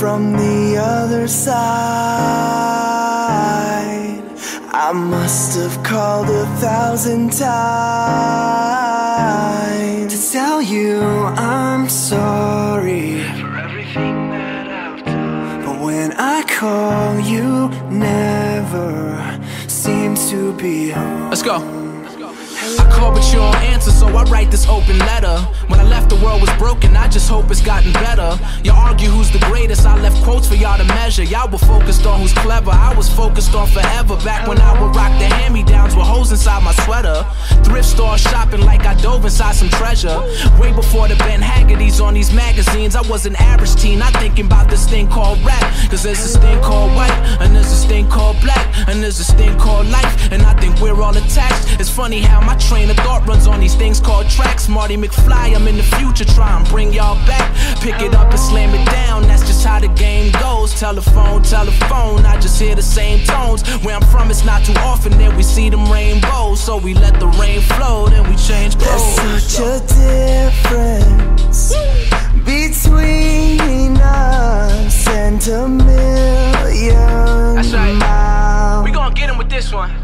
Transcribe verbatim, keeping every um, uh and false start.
from the other side. I must have called a thousand times to tell you I'm sorry for everything that I've done. But when I call, you never seem to be home. Let's go. I call but you don't answer, so I write this open letter. When I left, the world was broken, I just hope it's gotten better. You argue who's the greatest, I left quotes for y'all to measure. Y'all were focused on who's clever, I was focused on forever. Back when I would rock the hand-me-downs with holes inside my sweater. Thrift store shopping like I dove inside some treasure. Way before the Ben Haggerty's on these magazines, I was an average teen, not thinking about this thing called rap. Cause there's this thing called white, and there's this thing called black, and there's this thing called life, and I think we're all attached. It's funny how my train of thought runs on these things called tracks. Marty McFly, I'm in the future, try and bring y'all back. Pick it up and slam it down, that's just how the game goes. Telephone, telephone, I just hear the same tones. Where I'm from, it's not too often that we see them rainbows. So we let the rain flow, then we change clothes. There's such a difference between us and a million miles. That's right, we gonna get him with this one.